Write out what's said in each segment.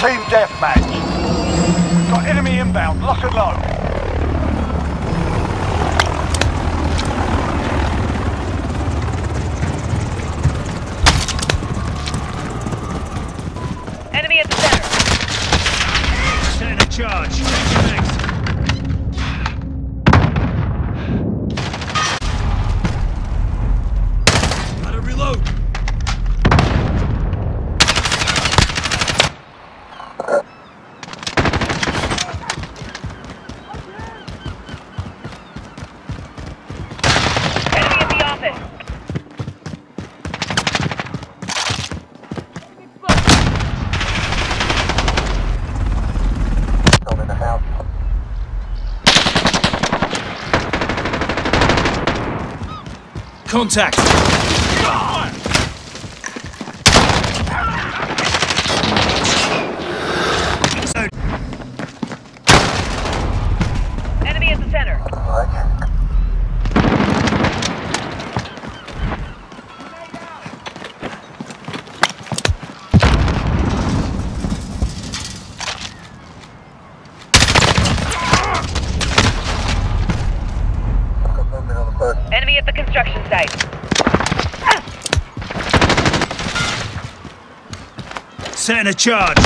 team deathmatch. We've got enemy inbound, lock and load. Contact! Enemy at the center. Enemy at the construction site. Setting a charge.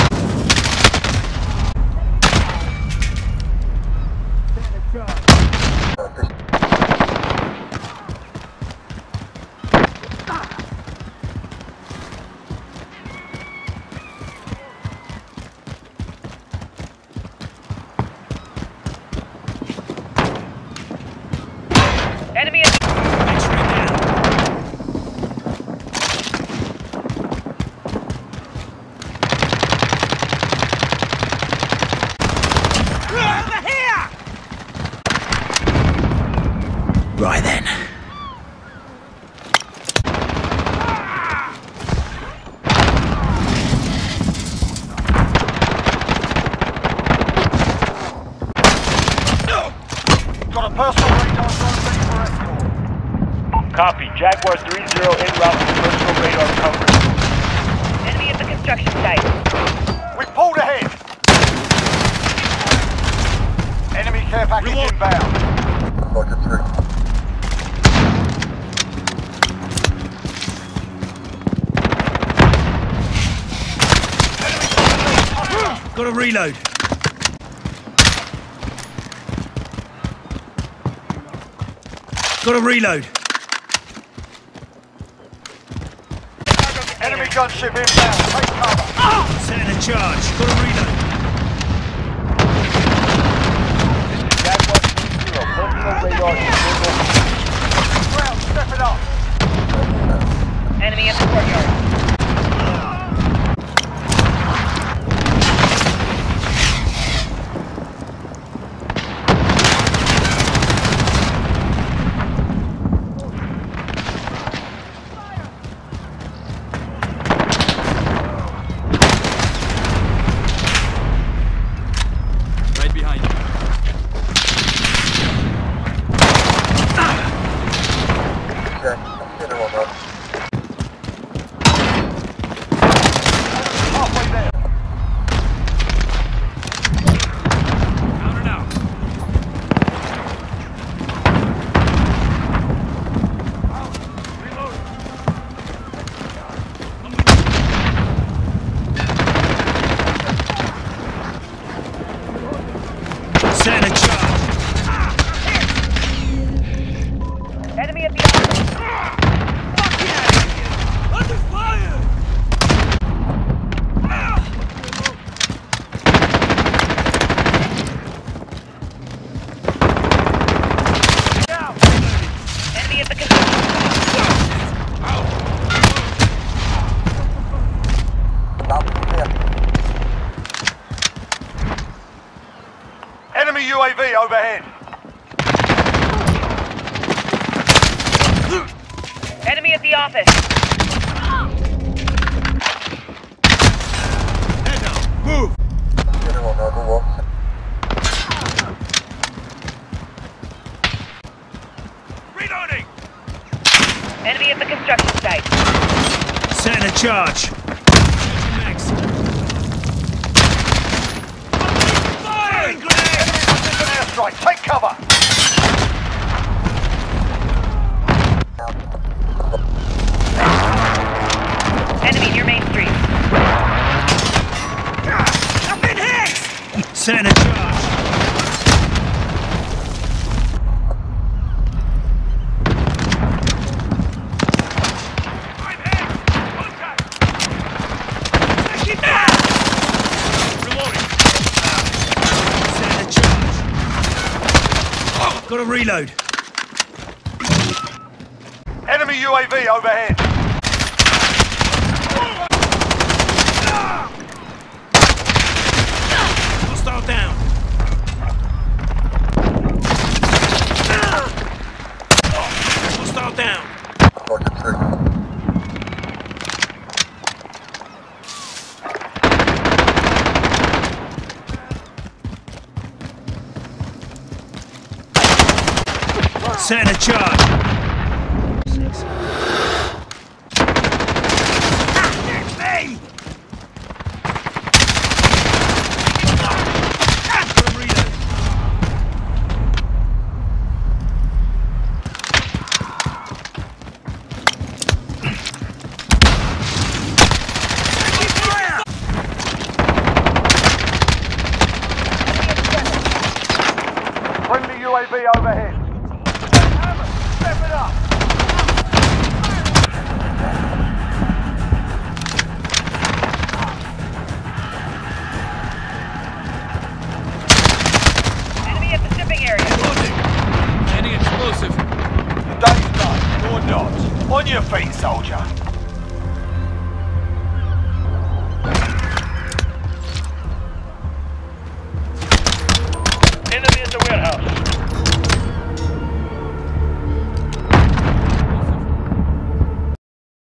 Enemy at right then. Got a personal radar for escort. Copy. Jaguar 30 en route with personal radar coverage. Enemy at the construction site. We pulled ahead. Enemy care package inbound. Roger through. Gotta reload. Gotta reload. Enemy gunship inbound. Take cover. Setting a charge. Gotta reload. This is Jaguar 30. Personal radar is ground. Step it up. Enemy at the courtyard. Enemy UAV overhead. Enemy at the office. Head down. Move. Reloading. Enemy at the construction site. Setting a charge. Send a charge. Got to reload. Enemy UAV overhead. Hostile down. Hostile down. Send a charge.